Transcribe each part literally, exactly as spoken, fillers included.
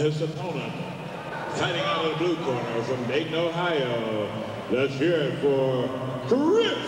his opponent. Fighting out of the blue corner from Dayton, Ohio, let's hear it for Chris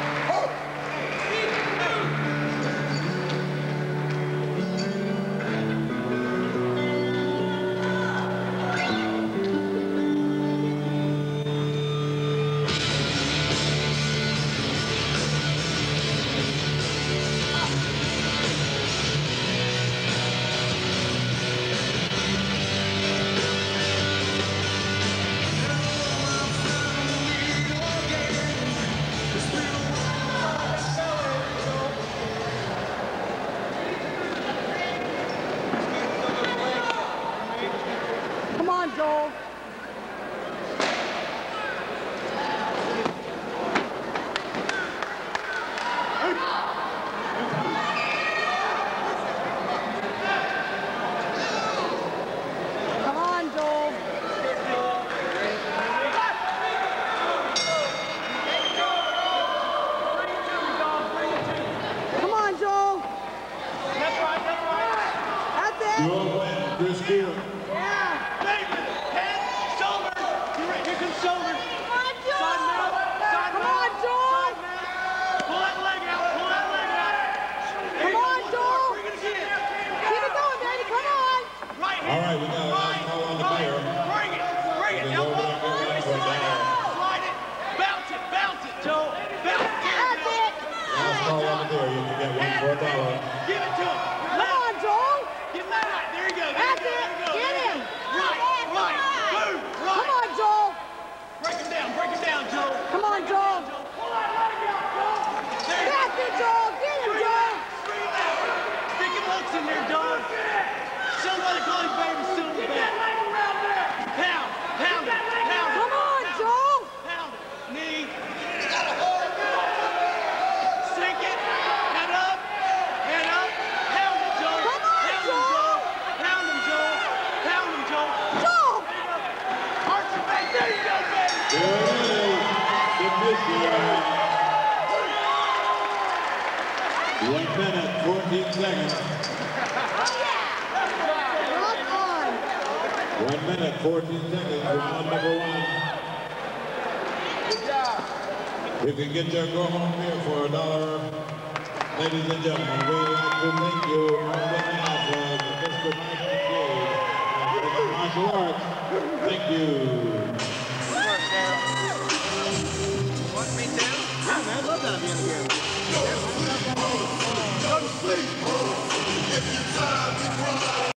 Joel. Come on, Joel. Come on, Joel. That's right, that's right. That's it. Joel went Chris Cruit. All right, we got a right, call on the player. Bring it, bring it, elbow, slide, slide it, bounce it, bounce it, Joe, bounce it. That's it. Last call on the player, you can get one for a dollar. Give it to him. Come on, Joe. Give him that right. There you go. That's it. Get him. Right, right, boom, right. Come on, Joe. Break him down, break him down, Joe. Come on, Joe. Hold on, let him go, Joe. That's it, Joe. Get him, Joe. Scream out. Sticking looks in there, dog. Somebody call him baby soon. Get that leg around there. Pound, pound it, pound it. Come on, Joel. Pound it. Knee. Sink it. Head up. Head up. Pound him, Joel. Come on, Joel. Pound him, Joel. Pound him, Joel. Joel. Arch your back. There you go, baby. One minute, fourteen seconds. One minute, fourteen seconds, round number one. Good job. You can get your go home here for a dollar. Ladies and gentlemen, we would like to thank you from the house of Mister Michael Cade and Mister Martial Arts. Thank you.